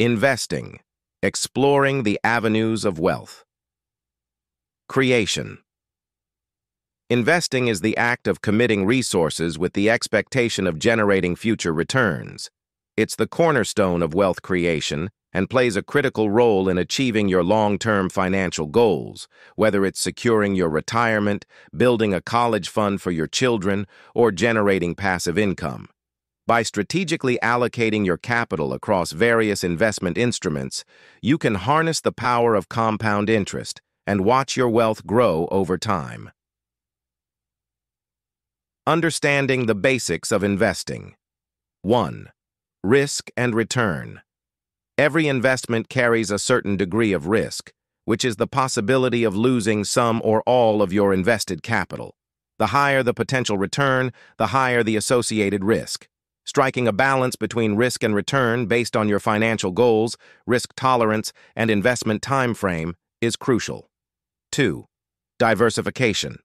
Investing, exploring the avenues of wealth. Creation. Investing is the act of committing resources with the expectation of generating future returns. It's the cornerstone of wealth creation and plays a critical role in achieving your long-term financial goals, whether it's securing your retirement, building a college fund for your children, or generating passive income. By strategically allocating your capital across various investment instruments, you can harness the power of compound interest and watch your wealth grow over time. Understanding the basics of investing. 1. Risk and return. Every investment carries a certain degree of risk, which is the possibility of losing some or all of your invested capital. The higher the potential return, the higher the associated risk. Striking a balance between risk and return based on your financial goals, risk tolerance, and investment time frame is crucial. 2. Diversification.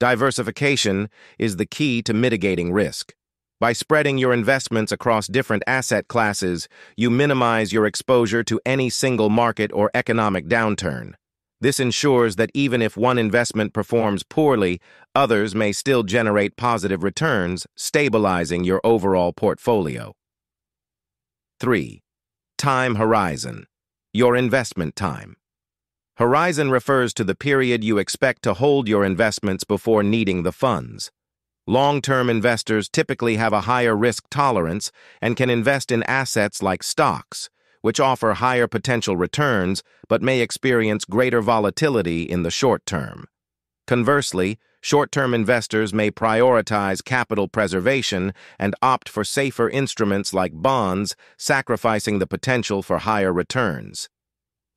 Diversification is the key to mitigating risk. By spreading your investments across different asset classes, you minimize your exposure to any single market or economic downturn. This ensures that even if one investment performs poorly, others may still generate positive returns, stabilizing your overall portfolio. 3. Time horizon. Your investment time. Horizon refers to the period you expect to hold your investments before needing the funds. Long-term investors typically have a higher risk tolerance and can invest in assets like stocks, which offer higher potential returns but may experience greater volatility in the short term. Conversely, short-term investors may prioritize capital preservation and opt for safer instruments like bonds, sacrificing the potential for higher returns.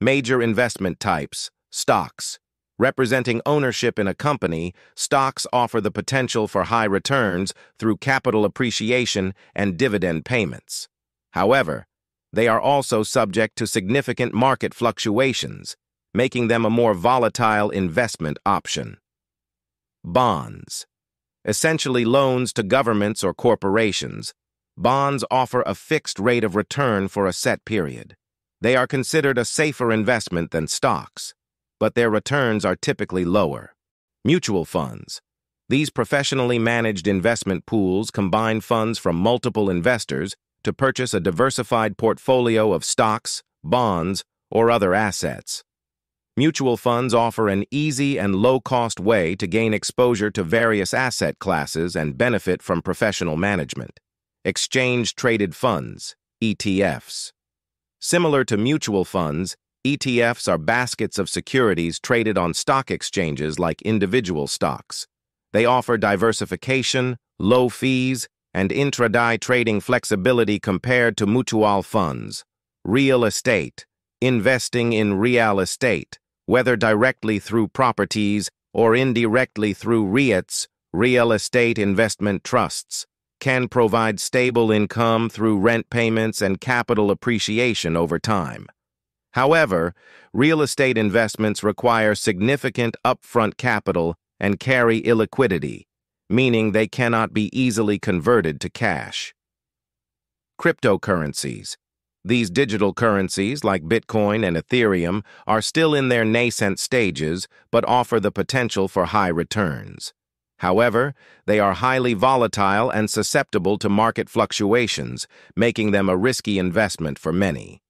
Major investment types: stocks. Representing ownership in a company, stocks offer the potential for high returns through capital appreciation and dividend payments. However, they are also subject to significant market fluctuations, making them a more volatile investment option. Bonds. Essentially loans to governments or corporations, bonds offer a fixed rate of return for a set period. They are considered a safer investment than stocks, but their returns are typically lower. Mutual funds. These professionally managed investment pools combine funds from multiple investors to purchase a diversified portfolio of stocks, bonds, or other assets. Mutual funds offer an easy and low-cost way to gain exposure to various asset classes and benefit from professional management. Exchange-traded funds, ETFs. Similar to mutual funds, ETFs are baskets of securities traded on stock exchanges like individual stocks. They offer diversification, low fees, and intraday trading flexibility compared to mutual funds. Real estate. Investing in real estate, whether directly through properties or indirectly through REITs, real estate investment trusts, can provide stable income through rent payments and capital appreciation over time. However, real estate investments require significant upfront capital and carry illiquidity, meaning they cannot be easily converted to cash. Cryptocurrencies. These digital currencies, like Bitcoin and Ethereum, are still in their nascent stages but offer the potential for high returns. However, they are highly volatile and susceptible to market fluctuations, making them a risky investment for many.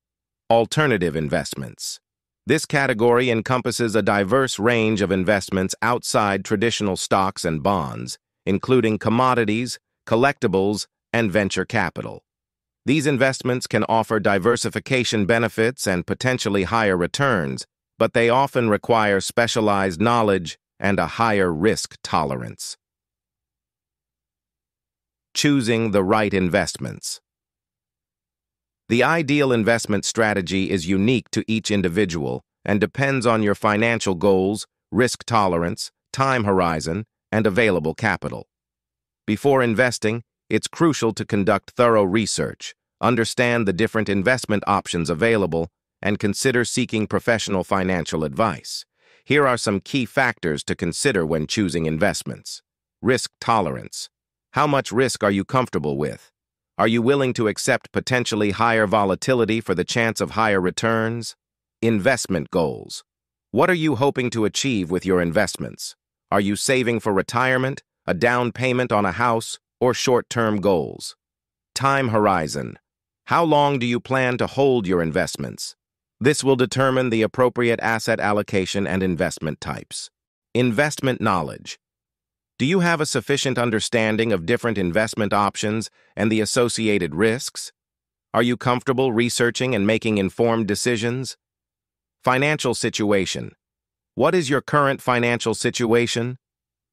Alternative investments. This category encompasses a diverse range of investments outside traditional stocks and bonds, including commodities, collectibles, and venture capital. These investments can offer diversification benefits and potentially higher returns, but they often require specialized knowledge and a higher risk tolerance. Choosing the right investments. The ideal investment strategy is unique to each individual and depends on your financial goals, risk tolerance, time horizon, and available capital. Before investing, it's crucial to conduct thorough research, understand the different investment options available, and consider seeking professional financial advice. Here are some key factors to consider when choosing investments. Risk tolerance. How much risk are you comfortable with? Are you willing to accept potentially higher volatility for the chance of higher returns? Investment goals. What are you hoping to achieve with your investments? Are you saving for retirement, a down payment on a house, or short-term goals? Time horizon. How long do you plan to hold your investments? This will determine the appropriate asset allocation and investment types. Investment knowledge. Do you have a sufficient understanding of different investment options and the associated risks? Are you comfortable researching and making informed decisions? Financial situation. What is your current financial situation?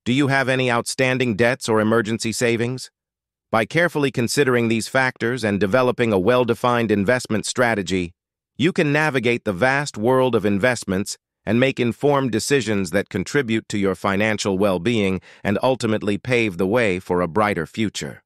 Do you have any outstanding debts or emergency savings? By carefully considering these factors and developing a well-defined investment strategy, you can navigate the vast world of investments and make informed decisions that contribute to your financial well-being and ultimately pave the way for a brighter future.